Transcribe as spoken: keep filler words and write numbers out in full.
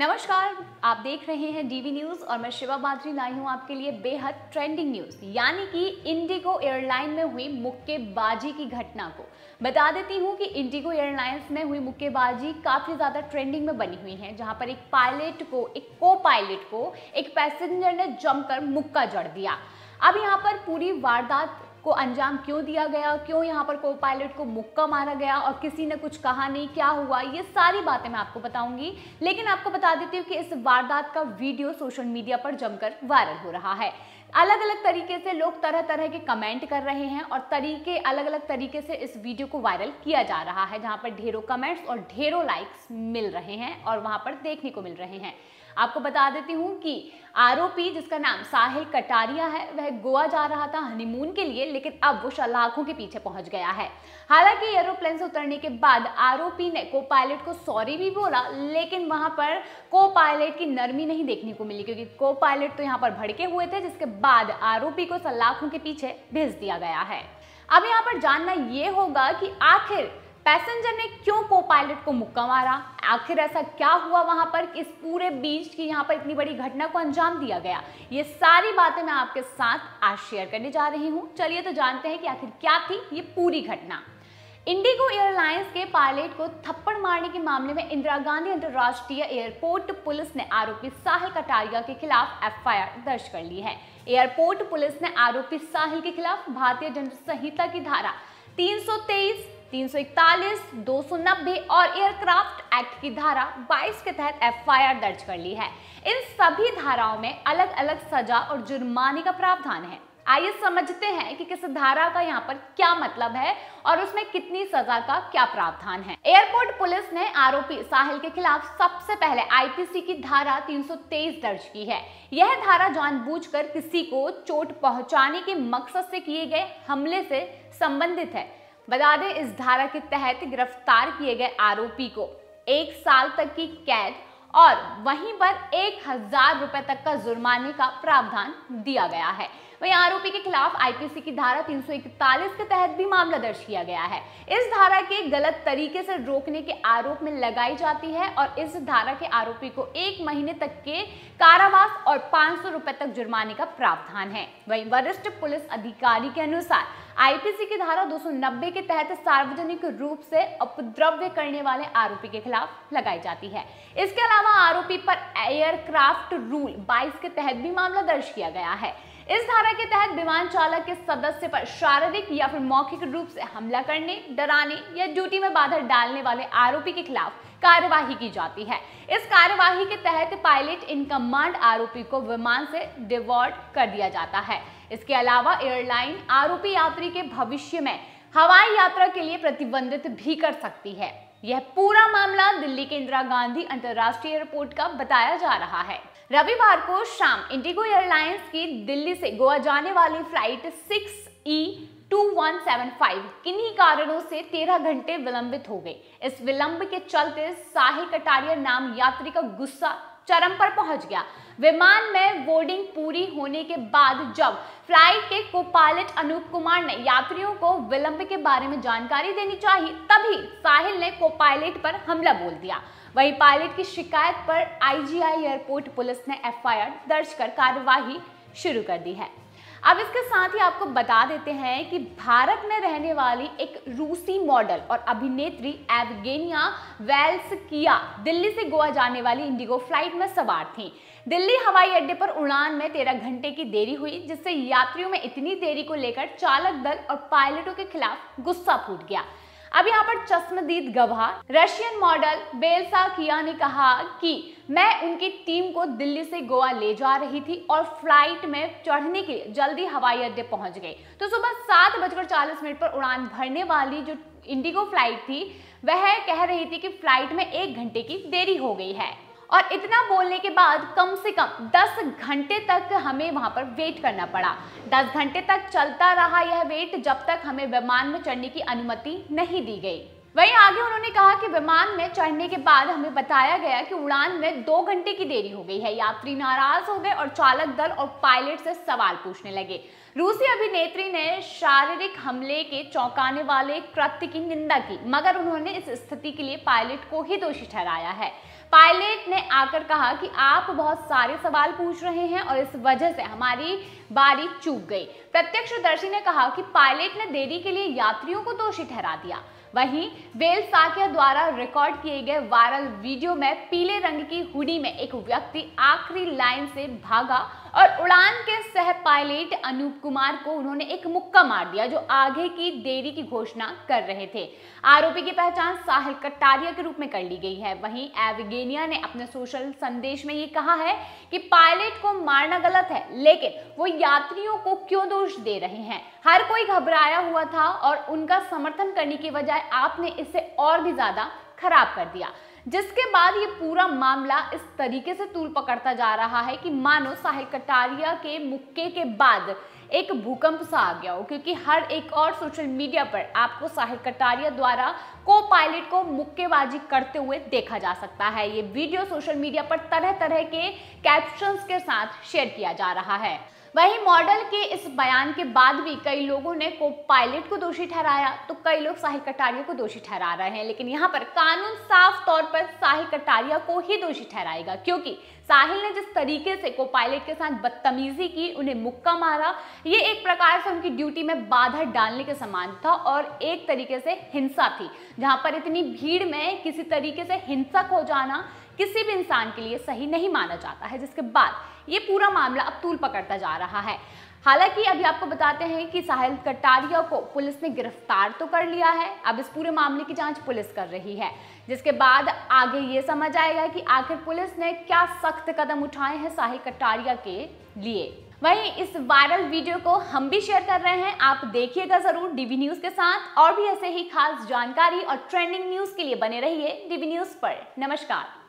नमस्कार, आप देख रहे हैं डीवी न्यूज़ और मैं शिवा बाजरी लाई हूं आपके लिए बेहद ट्रेंडिंग न्यूज़, यानी कि इंडिगो एयरलाइन में हुई मुक्केबाजी की घटना को। बता देती हूं कि इंडिगो एयरलाइंस में हुई मुक्केबाजी काफ़ी ज़्यादा ट्रेंडिंग में बनी हुई है, जहां पर एक पायलट को, एक को पायलट को एक पैसेंजर ने जमकर मुक्का जड़ दिया। अब यहाँ पर पूरी वारदात को अंजाम क्यों दिया गया, क्यों यहाँ पर को पायलट को मुक्का मारा गया और किसी ने कुछ कहा नहीं, क्या हुआ, ये सारी बातें मैं आपको बताऊंगी। लेकिन आपको बता देती हूँ कि इस वारदात का वीडियो सोशल मीडिया पर जमकर वायरल हो रहा है। अलग अलग तरीके से लोग तरह तरह के कमेंट कर रहे हैं और तरीके अलग अलग तरीके से इस वीडियो को वायरल किया जा रहा है, जहाँ पर ढेरों कमेंट्स और ढेरों लाइक्स मिल रहे हैं और वहाँ पर देखने को मिल रहे हैं। आपको बता देती हूँ कि आरोपी, जिसका नाम साहिल कटारिया है, वह गोवा जा रहा था हनीमून के लिए, लेकिन अब वो सलाखों के पीछे पहुंच गया है। हालांकि एरोप्लेन से उतरने के बाद आरोपी ने को पायलट को सॉरी भी बोला, लेकिन वहां पर को पायलट की नरमी नहीं देखने को मिली, क्योंकि को पायलट तो यहां पर भड़के हुए थे, जिसके बाद आरोपी को सलाखों के पीछे भेज दिया गया है। अब यहाँ पर जानना ये होगा कि आखिर पैसेंजर ने क्यों को पायलट को मुक्का मारा, आखिर ऐसा क्या हुआ वहां पर, इस पूरे बीच की यहाँ पर इतनी बड़ी घटना को अंजाम दिया गया। ये सारी बातें मैं आपके साथ आज शेयर करने जा रही हूँ। चलिए तो जानते हैं कि आखिर क्या थी ये पूरी घटना। इंडिगो एयरलाइंस के पायलट को थप्पड़ मारने के मामले में इंदिरा गांधी अंतर्राष्ट्रीय एयरपोर्ट पुलिस ने आरोपी साहिल कटारिया के खिलाफ एफ आई आर दर्ज कर ली है। एयरपोर्ट पुलिस ने आरोपी साहिल के खिलाफ भारतीय दंड संहिता की धारा तीन सौ तेईस, तीन सौ इकतालीस, दो सौ नब्बे और एयरक्राफ्ट एक्ट की धारा बाईस के तहत एफ आई आर दर्ज कर ली है। इन सभी धाराओं में अलग अलग सजा और जुर्माने का प्रावधान है। आइए समझते हैं कि किस धारा का यहाँ पर क्या मतलब है और उसमें कितनी सजा का क्या प्रावधान है। एयरपोर्ट पुलिस ने आरोपी साहिल के खिलाफ सबसे पहले आई पी सी की धारा तीन सौ तेईस दर्ज की है। यह धारा जानबूझकर किसी को चोट पहुंचाने के मकसद से किए गए हमले से संबंधित है। बता दें, इस धारा के तहत गिरफ्तार किए गए आरोपी को एक साल तक की कैद और वहीं पर एक हजार रुपए तक का जुर्माने का प्रावधान दिया गया है। वहीं आरोपी के खिलाफ आई पी सी की धारा तीन सौ इकतालीस के तहत भी मामला दर्ज किया गया है। इस धारा के गलत तरीके से रोकने के आरोप में लगाई जाती है और इस धारा के आरोपी को एक महीने तक के कारावास और पाँच सौ रुपए तक जुर्माने का प्रावधान है। वहीं वरिष्ठ पुलिस अधिकारी के अनुसार आई पी सी की धारा दो सौ नब्बे के तहत सार्वजनिक रूप से अपद्रव्य करने वाले आरोपी के खिलाफ लगाई जाती है। इसके अलावा आरोपी पर एयरक्राफ्ट रूल बाईस के तहत भी मामला दर्ज किया गया है। इस धारा के तहत विमान चालक के सदस्य पर शारीरिक या फिर मौखिक रूप से हमला करने, डराने या ड्यूटी में बाधा डालने वाले आरोपी के खिलाफ कार्यवाही की जाती है। इस कार्यवाही के तहत पायलट इन कमांड आरोपी को विमान से डिवॉर्ड कर दिया जाता है। इसके अलावा एयरलाइन आरोपी यात्री के भविष्य में हवाई यात्रा के लिए प्रतिबंधित भी कर सकती है। यह पूरा मामला दिल्ली के इंदिरा गांधी अंतर्राष्ट्रीय एयरपोर्ट का बताया जा रहा है। रविवार को शाम इंडिगो एयरलाइंस की दिल्ली से गोवा जाने वाली flight six E two one seven five किन्हीं कारणों से तेरह घंटे विलंबित हो गई। इस विलंब के चलते साहिल कटारिया नाम यात्री का गुस्सा चरम पर पहुंच गया। विमान में बोर्डिंग पूरी होने के बाद जब फ्लाइट के को पायलट अनूप कुमार ने यात्रियों को विलंब के बारे में जानकारी देनी चाहिए, तभी साहिल ने को पायलट पर हमला बोल दिया। वहीं पायलट की शिकायत पर I G I airport police ने एफ आई आर दर्ज कर कार्यवाही शुरू कर दी है। अब इसके साथ ही आपको बता देते हैं कि भारत में रहने वाली एक रूसी मॉडल और अभिनेत्री एवगेनिया वेल्स किया दिल्ली से गोवा जाने वाली इंडिगो फ्लाइट में सवार थीं। दिल्ली हवाई अड्डे पर उड़ान में तेरह घंटे की देरी हुई, जिससे यात्रियों में इतनी देरी को लेकर चालक दल और पायलटों के खिलाफ गुस्सा फूट गया। अब यहाँ पर चश्मदीद गवाह रशियन मॉडल बेल्सकिया ने कहा कि मैं उनकी टीम को दिल्ली से गोवा ले जा रही थी और फ्लाइट में चढ़ने के लिए जल्दी हवाई अड्डे पहुंच गई, तो सुबह सात बजकर चालीस मिनट पर उड़ान भरने वाली जो इंडिगो फ्लाइट थी, वह कह रही थी कि फ्लाइट में एक घंटे की देरी हो गई है। और इतना बोलने के बाद कम से कम दस घंटे तक हमें वहां पर वेट करना पड़ा। दस घंटे तक चलता रहा यह वेट, जब तक हमें विमान में चढ़ने की अनुमति नहीं दी गई। वहीं आगे उन्होंने कहा कि विमान में चढ़ने के बाद हमें बताया गया कि उड़ान में दो घंटे की देरी हो गई है। यात्री नाराज हो गए और चालक दल और पायलट से सवाल पूछने लगे। रूसी अभिनेत्री ने शारीरिक हमले के चौंकाने वाले कृत्य की निंदा की, मगर उन्होंने इस स्थिति के लिए पायलट को ही दोषी ठहराया है। पायलट ने आकर कहा कि आप बहुत सारे सवाल पूछ रहे हैं और इस वजह से हमारी बारी चूक गई। प्रत्यक्षदर्शी ने कहा कि पायलट ने देरी के लिए यात्रियों को दोषी ठहरा दिया। वहीं वेल्स साकिया द्वारा रिकॉर्ड किए गए वायरल वीडियो में पीले रंग की हुडी में एक व्यक्ति आखिरी लाइन से भागा और उड़ान के सह पायलट अनूप कुमार को उन्होंने एक मुक्का मार दिया, जो आगे की देरी की घोषणा कर रहे थे। आरोपी की पहचान साहिल कटारिया के रूप में कर ली गई है। वहीं एवगेनिया ने अपने सोशल संदेश में ये कहा है कि पायलट को मारना गलत है, लेकिन वो यात्रियों को क्यों दोष दे रहे हैं? हर कोई घबराया हुआ था और उनका समर्थन करने की बजाय आपने इसे और भी ज्यादा खराब कर दिया। जिसके बाद ये पूरा मामला इस तरीके से तूल पकड़ता जा रहा है कि मानो साहिल कटारिया के मुक्के के बाद एक भूकंप सा आ गया हो, क्योंकि हर एक और सोशल मीडिया पर आपको साहिल कटारिया द्वारा को पायलट को मुक्केबाजी करते हुए देखा जा सकता है। ये वीडियो सोशल मीडिया पर तरह तरह के कैप्शंस के साथ शेयर किया जा रहा है। वहीं मॉडल के इस बयान के बाद भी कई लोगों ने को पायलट को दोषी ठहराया, तो कई लोग साहिल कटारिया को दोषी ठहरा रहे हैं। लेकिन यहाँ पर कानून साफ तौर पर साहिल कटारिया को ही दोषी ठहराएगा, क्योंकि साहिल ने जिस तरीके से को पायलट के साथ बदतमीजी की, उन्हें मुक्का मारा, ये एक प्रकार से उनकी ड्यूटी में बाधा डालने के समान था और एक तरीके से हिंसा थी। जहाँ पर इतनी भीड़ में किसी तरीके से हिंसक हो जाना किसी भी इंसान के लिए सही नहीं माना जाता है। जिसके बाद ये पूरा मामला अब तूल पकड़ता जा रहा है। हालांकि अभी आपको बताते हैं कि साहिल कटारिया को पुलिस ने गिरफ्तार तो कर लिया है। अब इस पूरे मामले की जांच पुलिस कर रही है, जिसके बाद आगे ये समझ आएगा कि आखिर पुलिस ने क्या सख्त कदम उठाए हैं साहिल कटारिया के लिए। वहीं इस वायरल वीडियो को हम भी शेयर कर रहे हैं, आप देखिएगा जरूर डीवी न्यूज के साथ। और भी ऐसे ही खास जानकारी और ट्रेंडिंग न्यूज के लिए बने रहिए डीवी न्यूज पर। नमस्कार।